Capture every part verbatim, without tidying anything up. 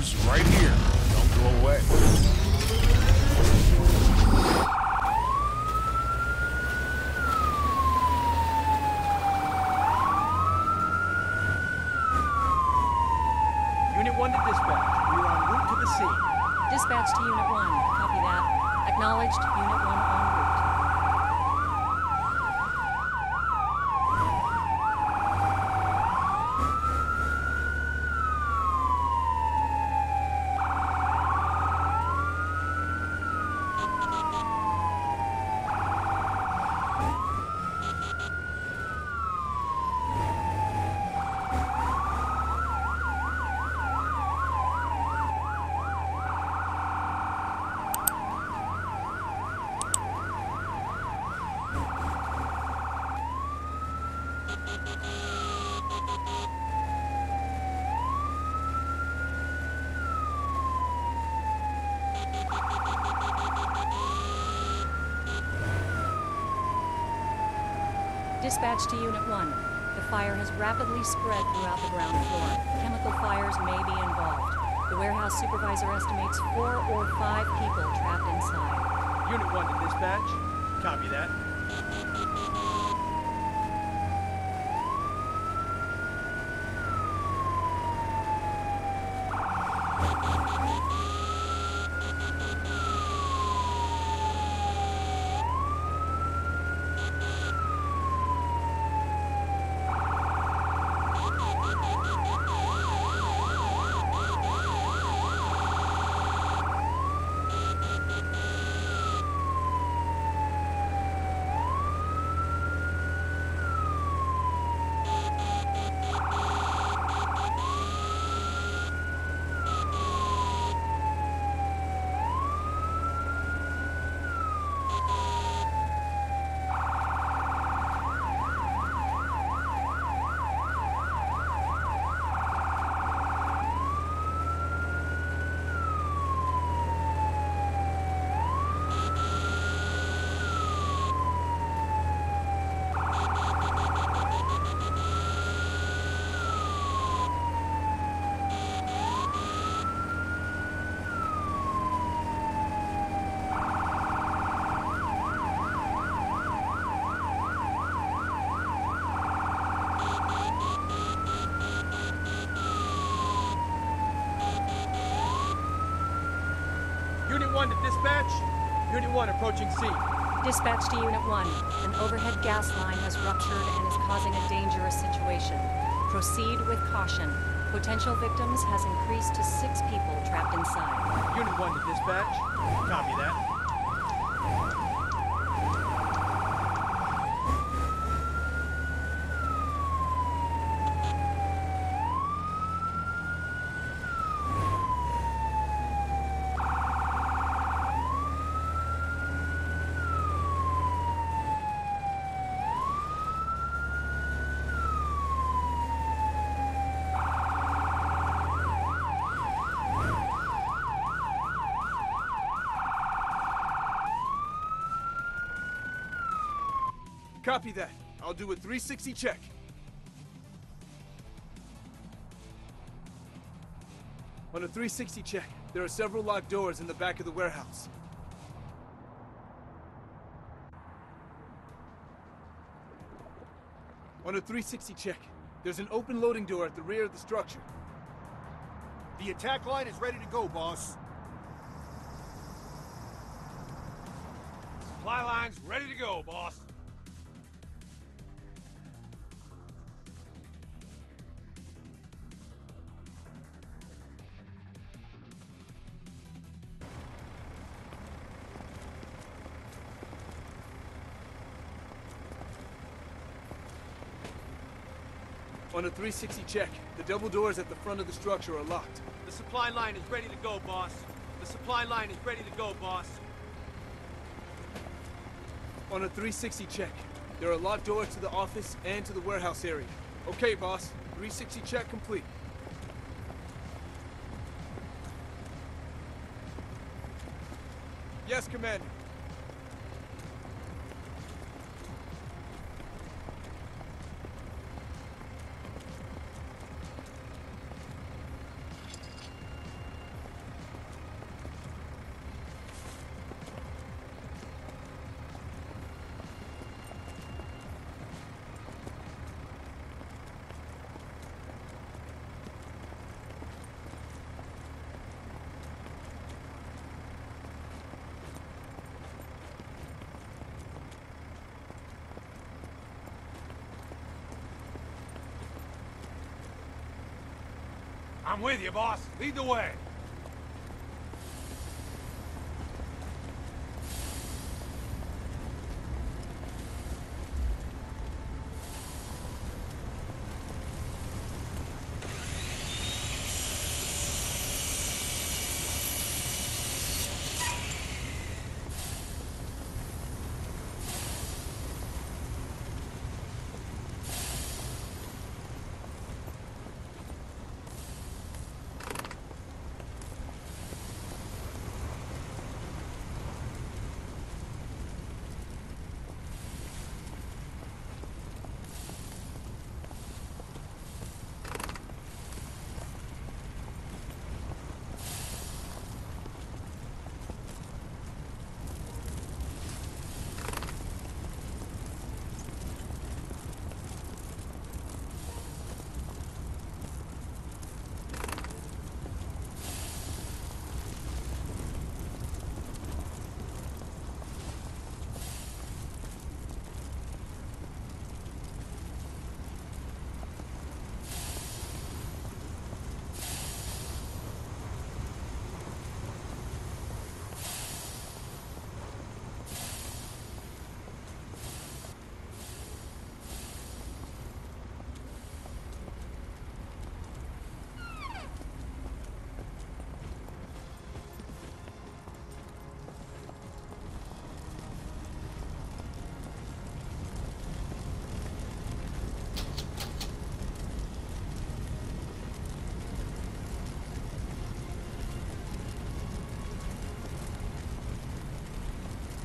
News right here. Don't go away. Unit one to dispatch. We are en route to the sea. Dispatch to Unit one. Copy that. Acknowledged. Unit one en route. Dispatch to Unit one. The fire has rapidly spread throughout the ground floor. Chemical fires may be involved. The warehouse supervisor estimates four or five people trapped inside. Unit one to dispatch. Copy that. Unit one to dispatch. Unit one approaching sea. Dispatch to Unit one. An overhead gas line has ruptured and is causing a dangerous situation. Proceed with caution. Potential victims has increased to six people trapped inside. Unit one to dispatch. Copy that. Copy that. I'll do a three sixty check. On a three sixty check, there are several locked doors in the back of the warehouse. On a three sixty check, there's an open loading door at the rear of the structure. The attack line is ready to go, boss. Supply line's ready to go, boss. On a three sixty check, the double doors at the front of the structure are locked. The supply line is ready to go, boss. The supply line is ready to go, boss. On a three sixty check, there are locked doors to the office and to the warehouse area. Okay, boss. three sixty check complete. Yes, Commander. I'm with you, boss. Lead the way.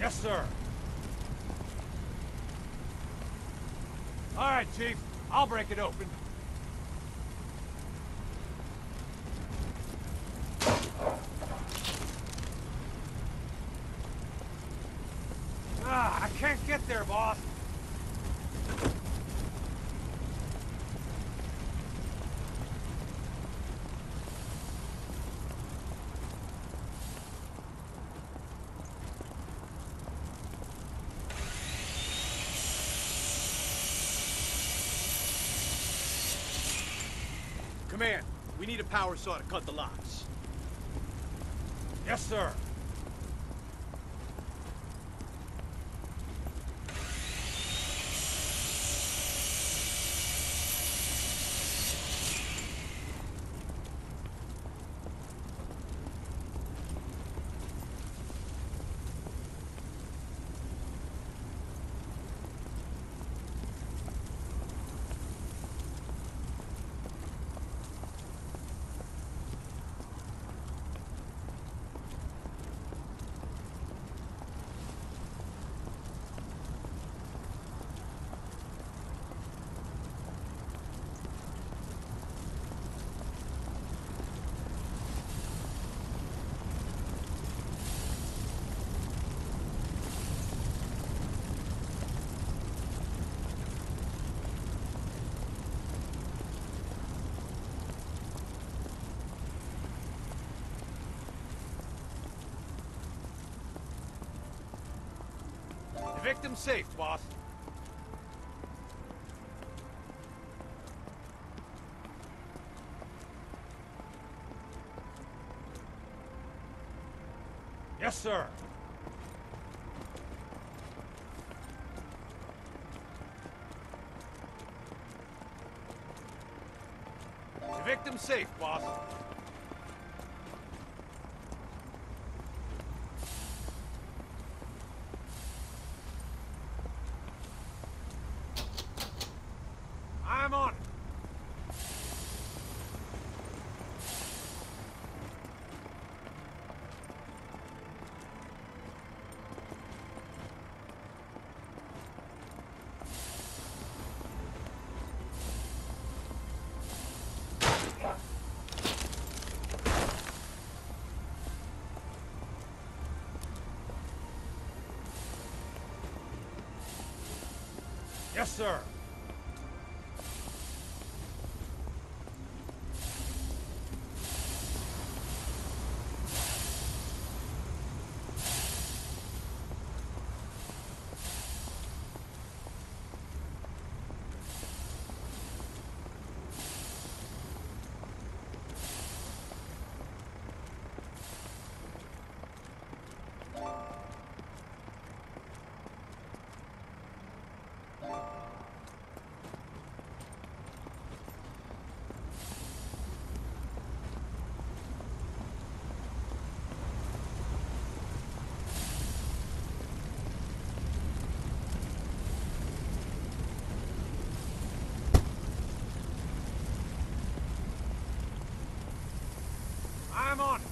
Yes, sir. All right, Chief. I'll break it open. Ah, I can't get there, boss. Command, we need a power saw to cut the locks. Yes, sir. Victim safe, boss. Yes, sir. The victim safe, boss. Yes, sir. I'm on it.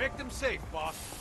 Victim safe, boss.